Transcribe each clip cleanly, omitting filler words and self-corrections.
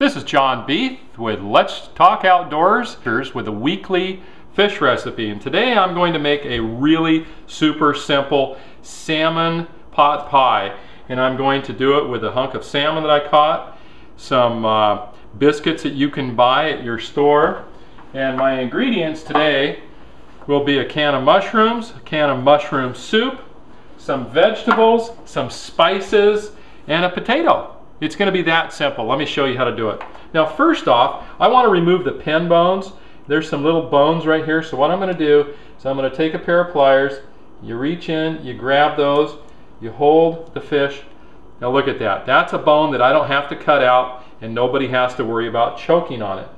This is John Beath with Let's Talk Outdoors with a weekly fish recipe, and today I'm going to make a really super simple salmon pot pie, and I'm going to do it with a hunk of salmon that I caught, some biscuits that you can buy at your store, and my ingredients today will be a can of mushrooms, a can of mushroom soup, some vegetables, some spices, and a potato. It's going to be that simple. Let me show you how to do it. Now, first off, I want to remove the pin bones. There's some little bones right here. So what I'm going to do is I'm going to take a pair of pliers. You reach in, you grab those, you hold the fish. Now look at that. That's a bone that I don't have to cut out and nobody has to worry about choking on it.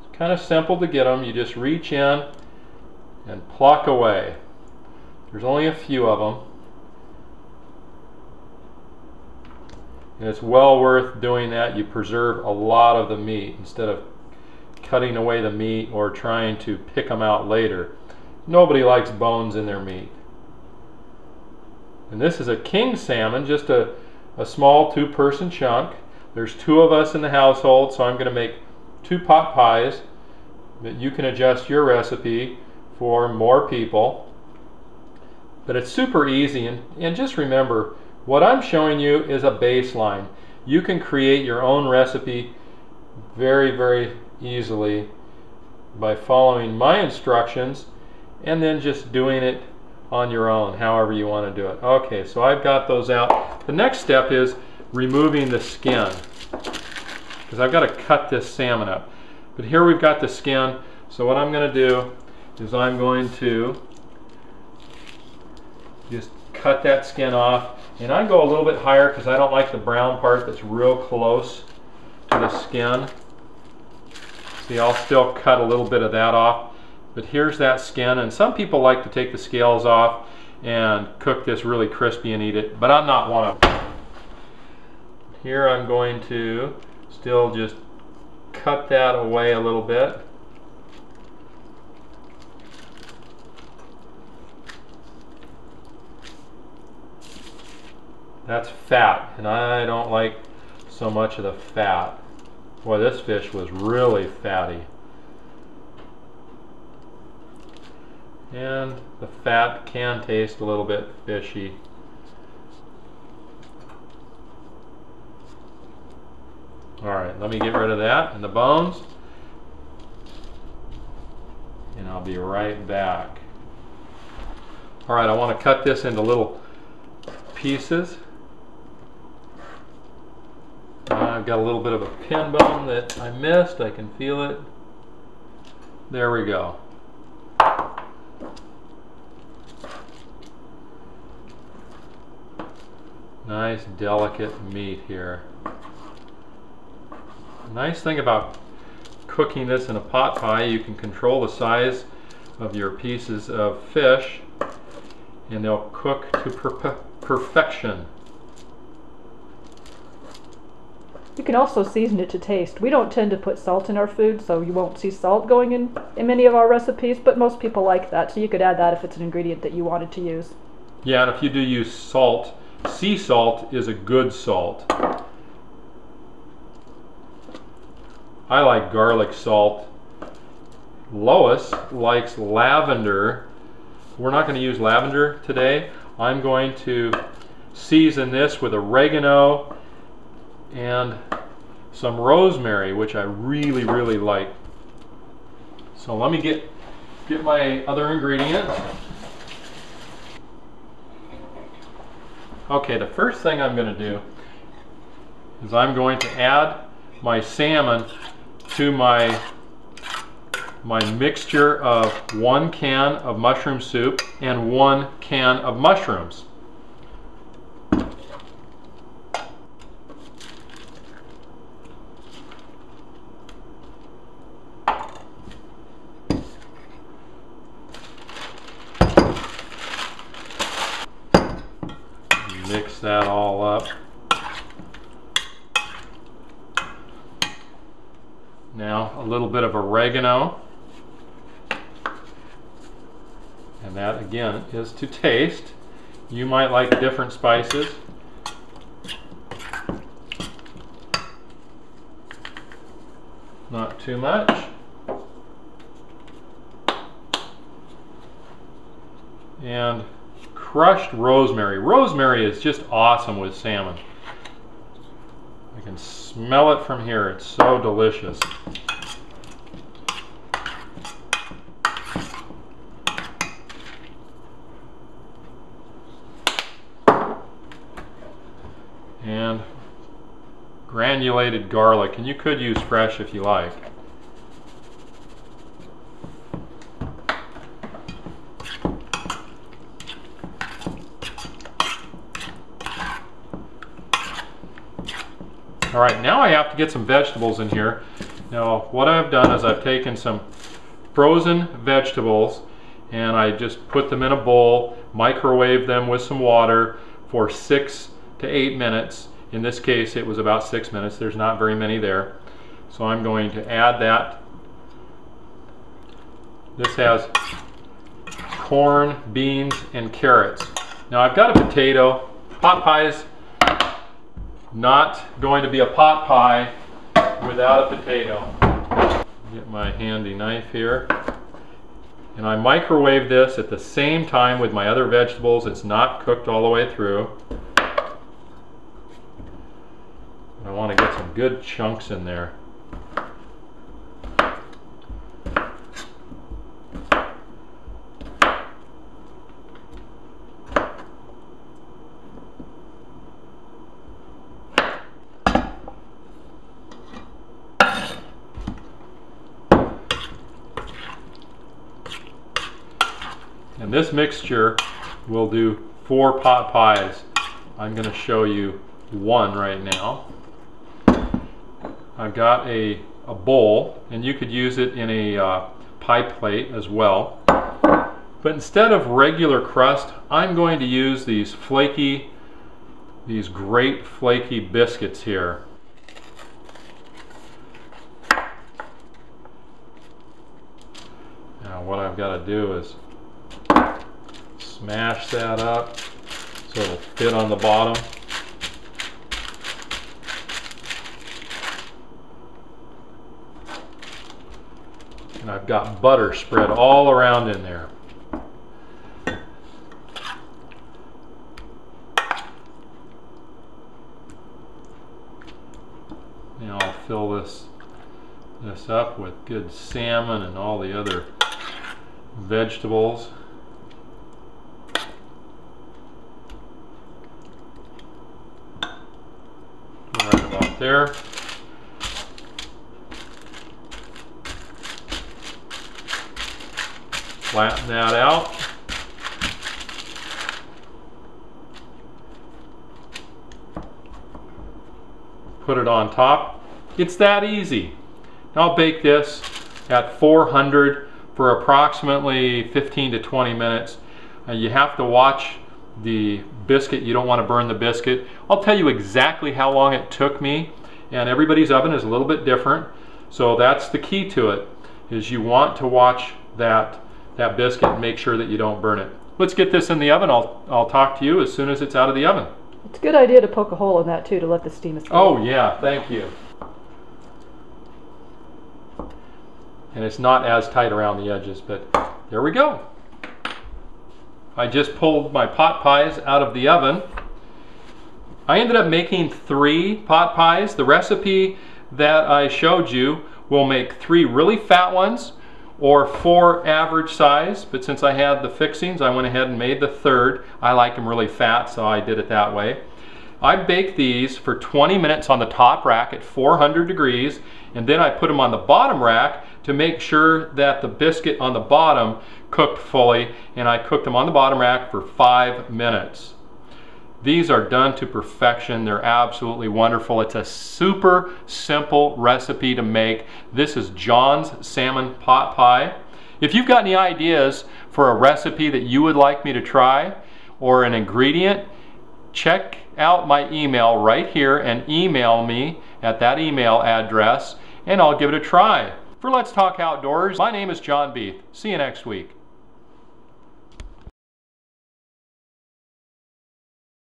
It's kind of simple to get them. You just reach in and pluck away. There's only a few of them. And it's well worth doing that. You preserve a lot of the meat instead of cutting away the meat or trying to pick them out later. Nobody likes bones in their meat. And this is a king salmon, just a small two-person chunk. There's two of us in the household, so I'm going to make two pot pies that you can adjust your recipe for more people. But it's super easy, and just remember, what I'm showing you is a baseline. You can create your own recipe very, very easily by following my instructions and then just doing it on your own, however you want to do it. Okay, so I've got those out. The next step is removing the skin, because I've got to cut this salmon up. But here we've got the skin, so what I'm going to do is I'm going to just cut that skin off. And I go a little bit higher because I don't like the brown part that's real close to the skin. See, I'll still cut a little bit of that off. But here's that skin, and some people like to take the scales off and cook this really crispy and eat it, but I'm not one of them. Here I'm going to still just cut that away a little bit. That's fat, and I don't like so much of the fat. Boy, this fish was really fatty. And the fat can taste a little bit fishy. Alright, let me get rid of that and the bones. And I'll be right back. Alright, I want to cut this into little pieces. I've got a little bit of a pin bone that I missed. I can feel it. There we go. Nice delicate meat here. The nice thing about cooking this in a pot pie, you can control the size of your pieces of fish and they'll cook to perfection. You can also season it to taste. We don't tend to put salt in our food, so you won't see salt going in many of our recipes, but most people like that, so you could add that if it's an ingredient that you wanted to use. Yeah, and if you do use salt, sea salt is a good salt. I like garlic salt. Lois likes lavender. We're not going to use lavender today. I'm going to season this with oregano and some rosemary, which I really, really like. So let me get my other ingredients. Okay, the first thing I'm going to do is I'm going to add my salmon to my mixture of 1 can of mushroom soup and 1 can of mushrooms. Mix that all up. Now a little bit of oregano, and that again is to taste. You might like different spices. not too much. And crushed rosemary. Rosemary is just awesome with salmon. I can smell it from here. It's so delicious. And granulated garlic, and you could use fresh if you like. All right, now I have to get some vegetables in here. Now what I've done is I've taken some frozen vegetables and I just put them in a bowl, microwave them with some water for 6 to 8 minutes. In this case, it was about 6 minutes. There's not very many there. So I'm going to add that. This has corn, beans, and carrots. Now I've got a potato. Pot pie's not going to be a pot pie without a potato. Get my handy knife here. And I microwave this at the same time with my other vegetables. It's not cooked all the way through. I want to get some good chunks in there. And this mixture will do 4 pot pies. I'm going to show you one right now. I've got a bowl, and you could use it in a pie plate as well. But instead of regular crust, I'm going to use these great flaky biscuits here. Now what I've got to do is smash that up so it'll fit on the bottom. And I've got butter spread all around in there. Now I'll fill this up with good salmon and all the other vegetables. Right about there. Flatten that out. Put it on top. It's that easy. I'll bake this at 400 for approximately 15 to 20 minutes. You have to watch the biscuit. You don't want to burn the biscuit. I'll tell you exactly how long it took me, and everybody's oven is a little bit different. So that's the key to it, is you want to watch that biscuit and make sure that you don't burn it. Let's get this in the oven. I'll talk to you as soon as it's out of the oven. It's a good idea to poke a hole in that too to let the steam escape. Oh yeah, thank you. And it's not as tight around the edges, but there we go. I just pulled my pot pies out of the oven. I ended up making 3 pot pies. The recipe that I showed you will make 3 really fat ones, or 4 average size, but since I had the fixings, I went ahead and made the 3rd. I like them really fat, so I did it that way. I baked these for 20 minutes on the top rack at 400 degrees, and then I put them on the bottom rack to make sure that the biscuit on the bottom cooked fully, and I cooked them on the bottom rack for 5 minutes. These are done to perfection. They're absolutely wonderful. It's a super simple recipe to make. This is John's Salmon Pot Pie. If you've got any ideas for a recipe that you would like me to try or an ingredient, check out my email right here and email me at that email address, and I'll give it a try. For Let's Talk Outdoors, my name is John Beath. See you next week.